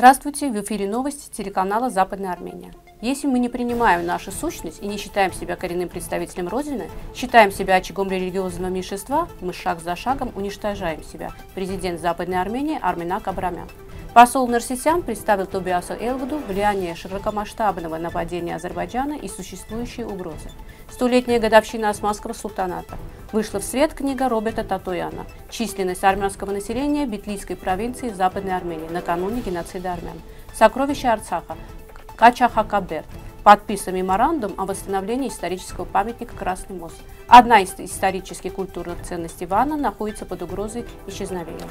Здравствуйте, в эфире новости телеканала «Западная Армения». Если мы не принимаем нашу сущность и не считаем себя коренным представителем Родины, считаем себя очагом религиозного меньшинства, мы шаг за шагом уничтожаем себя. Президент Западной Армении Арменак Абрамян. Посол Нерсесян представил Тобиасу Элвуду влияние широкомасштабного нападения Азербайджана и существующие угрозы. Столетняя годовщина Османского султаната. Вышла в свет книга Роберта Татуяна «Численность армянского населения Битлисской провинции Западной Армении накануне геноцида армян. Сокровища Арцаха. Качахакаберд. Подписан меморандум о восстановлении исторического памятника «Красный мост». Одна из исторических культурных ценностей Вана находится под угрозой исчезновения.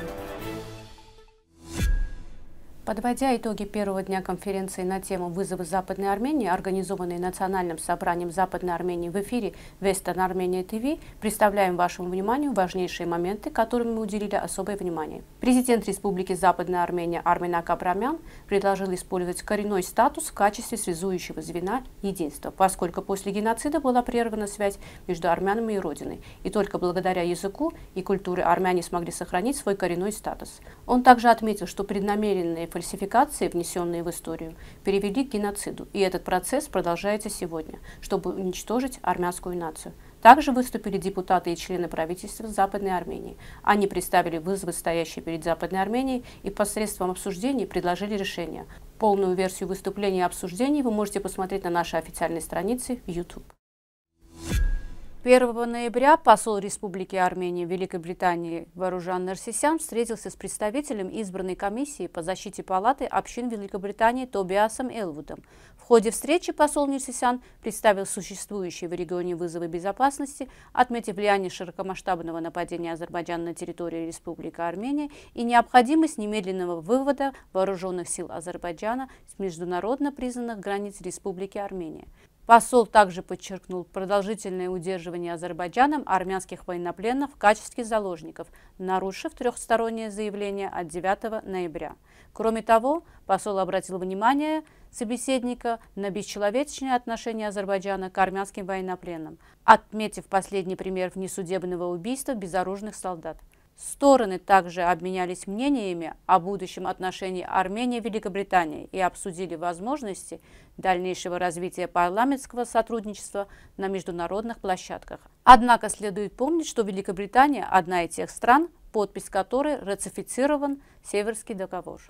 Подводя итоги первого дня конференции на тему «Вызовы Западной Армении», организованной Национальным собранием Западной Армении в эфире Western Armenia TV, представляем вашему вниманию важнейшие моменты, которым мы уделили особое внимание. Президент Республики Западная Армения Арменак Абрамян предложил использовать коренной статус в качестве связующего звена единства, поскольку после геноцида была прервана связь между армянами и Родиной, и только благодаря языку и культуре армяне смогли сохранить свой коренной статус. Он также отметил, что преднамеренные фальсификации, внесенные в историю, привели к геноциду, и этот процесс продолжается сегодня, чтобы уничтожить армянскую нацию. Также выступили депутаты и члены правительства Западной Армении. Они представили вызовы, стоящие перед Западной Арменией, и посредством обсуждений предложили решение. Полную версию выступлений и обсуждений вы можете посмотреть на нашей официальной странице в YouTube. 1 ноября посол Республики Армения в Великобритании Варужан Нерсесян встретился с представителем избранной комиссии по защите Палаты общин Великобритании Тобиасом Элвудом. В ходе встречи посол Нерсесян представил существующие в регионе вызовы безопасности, отметив влияние широкомасштабного нападения Азербайджана на территории Республики Армения и необходимость немедленного вывода вооруженных сил Азербайджана с международно признанных границ Республики Армения. Посол также подчеркнул продолжительное удерживание Азербайджаном армянских военнопленных в качестве заложников, нарушив трехстороннее заявление от 9 ноября. Кроме того, посол обратил внимание собеседника на бесчеловечное отношение Азербайджана к армянским военнопленным, отметив последний пример внесудебного убийства безоружных солдат. Стороны также обменялись мнениями о будущем отношении Армении и Великобритании и обсудили возможности дальнейшего развития парламентского сотрудничества на международных площадках. Однако следует помнить, что Великобритания – одна из тех стран, подпись которой ратифицирован Северский договор.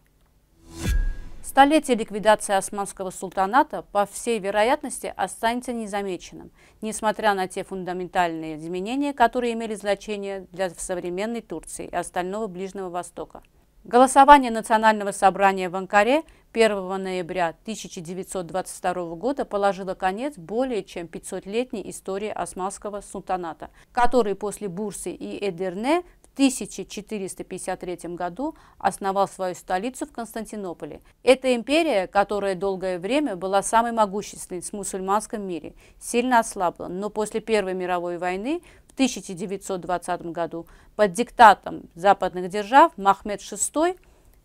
Столетие ликвидации Османского султаната, по всей вероятности, останется незамеченным, несмотря на те фундаментальные изменения, которые имели значение для современной Турции и остального Ближнего Востока. Голосование Национального собрания в Анкаре 1 ноября 1922 года положило конец более чем 500-летней истории Османского султаната, который после Бурсы и Эдерне в 1453 году основал свою столицу в Константинополе. Эта империя, которая долгое время была самой могущественной в мусульманском мире, сильно ослабла, но после Первой мировой войны в 1920 году под диктатом западных держав Махмед VI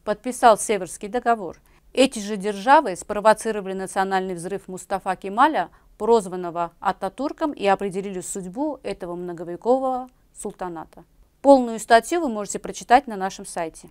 подписал Северский договор. Эти же державы спровоцировали национальный взрыв Мустафа Кемаля, прозванного Ататурком, и определили судьбу этого многовекового султаната. Полную статью вы можете прочитать на нашем сайте.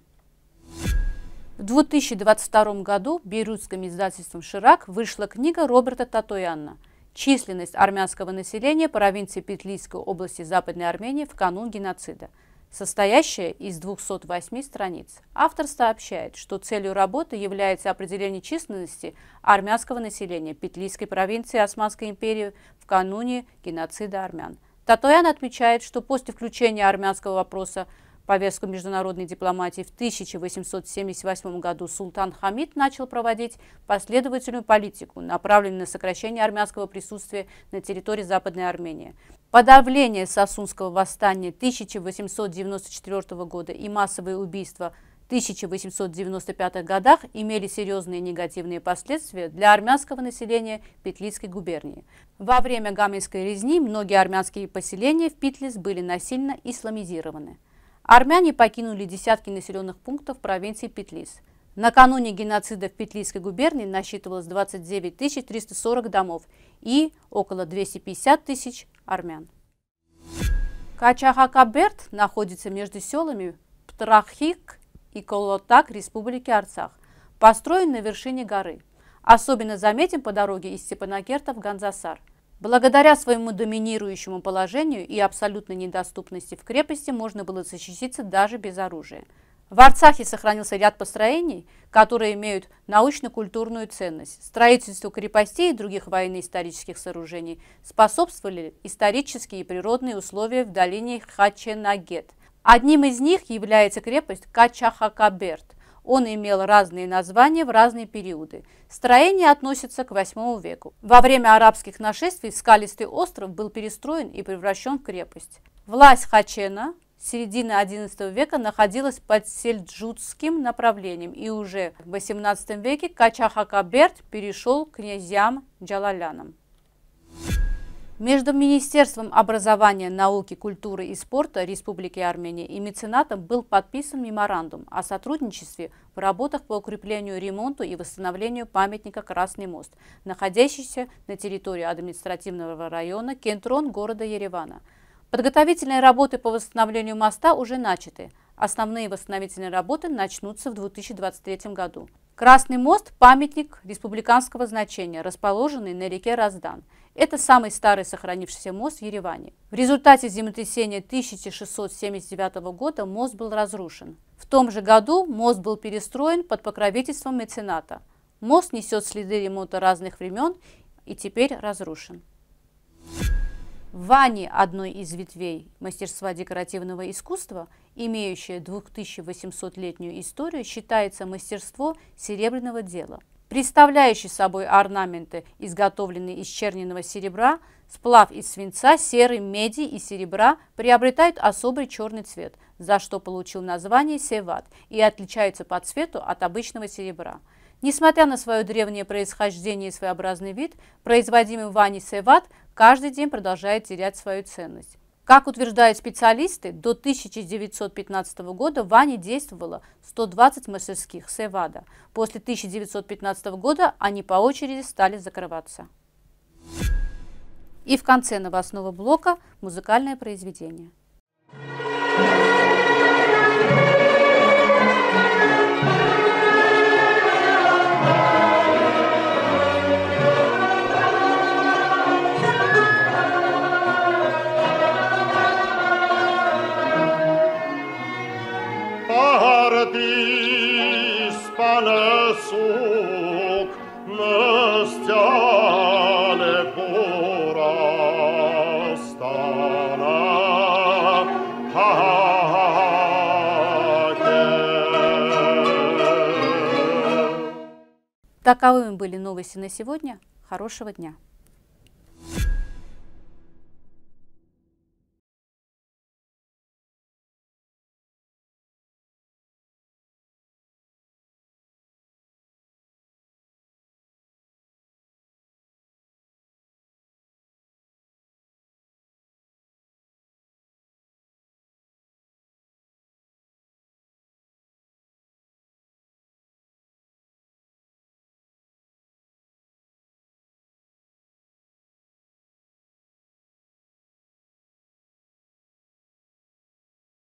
В 2022 году бейрутским издательством «Ширак» вышла книга Роберта Татуяна «Численность армянского населения провинции Битлисской области Западной Армении в канун геноцида», состоящая из 208 страниц. Автор сообщает, что целью работы является определение численности армянского населения Битлисской провинции Османской империи в кануне геноцида армян. Татуян отмечает, что после включения армянского вопроса в повестку международной дипломатии в 1878 году Султан Хамид начал проводить последовательную политику, направленную на сокращение армянского присутствия на территории Западной Армении. Подавление Сасунского восстания 1894 года и массовые убийства в 1895 годах имели серьезные негативные последствия для армянского населения Битлисской губернии. Во время Гаминской резни многие армянские поселения в Битлис были насильно исламизированы. Армяне покинули десятки населенных пунктов провинции Битлис. Накануне геноцида в Битлисской губернии насчитывалось 29 340 домов и около 250 тысяч армян. Качахакаберд находится между селами Птрахик и Колотак Республики Арцах. построен на вершине горы. Особенно заметен по дороге из Степанагерта в Ганзасар. Благодаря своему доминирующему положению и абсолютной недоступности в крепости можно было защититься даже без оружия. В Арцахе сохранился ряд построений, которые имеют научно-культурную ценность. Строительству крепостей и других военно-исторических сооружений способствовали исторические и природные условия в долине Хаченагет. Одним из них является крепость Качахакаберд. Он имел разные названия в разные периоды. Строение относится к VIII веку. Во время арабских нашествий скалистый остров был перестроен и превращен в крепость. Власть Хачена с середины XI века находилась под сельджукским направлением, и уже в XVIII веке Качахакаберд перешел к князьям Джалалянам. Между Министерством образования, науки, культуры и спорта Республики Армения и меценатом был подписан меморандум о сотрудничестве в работах по укреплению, ремонту и восстановлению памятника «Красный мост», находящийся на территории административного района Кентрон города Еревана. Подготовительные работы по восстановлению моста уже начаты. Основные восстановительные работы начнутся в 2023 году. Красный мост – памятник республиканского значения, расположенный на реке Раздан. Это самый старый сохранившийся мост в Ереване. В результате землетрясения 1679 года мост был разрушен. В том же году мост был перестроен под покровительством мецената. Мост несет следы ремонта разных времен и теперь разрушен. В Ани, одной из ветвей мастерства декоративного искусства, имеющая 2800-летнюю историю, считается мастерство серебряного дела, представляющий собой орнаменты, изготовленные из черненого серебра, сплав из свинца, серы, меди и серебра, приобретают особый черный цвет, за что получил название «Сэвад», и отличаются по цвету от обычного серебра. Несмотря на свое древнее происхождение и своеобразный вид, производимый в Ани «Сэвад» каждый день продолжает терять свою ценность. Как утверждают специалисты, до 1915 года в Ани действовало 120 мастерских Сэвада. После 1915 года они по очереди стали закрываться. И в конце новостного блока музыкальное произведение. Таковыми были новости на сегодня. Хорошего дня!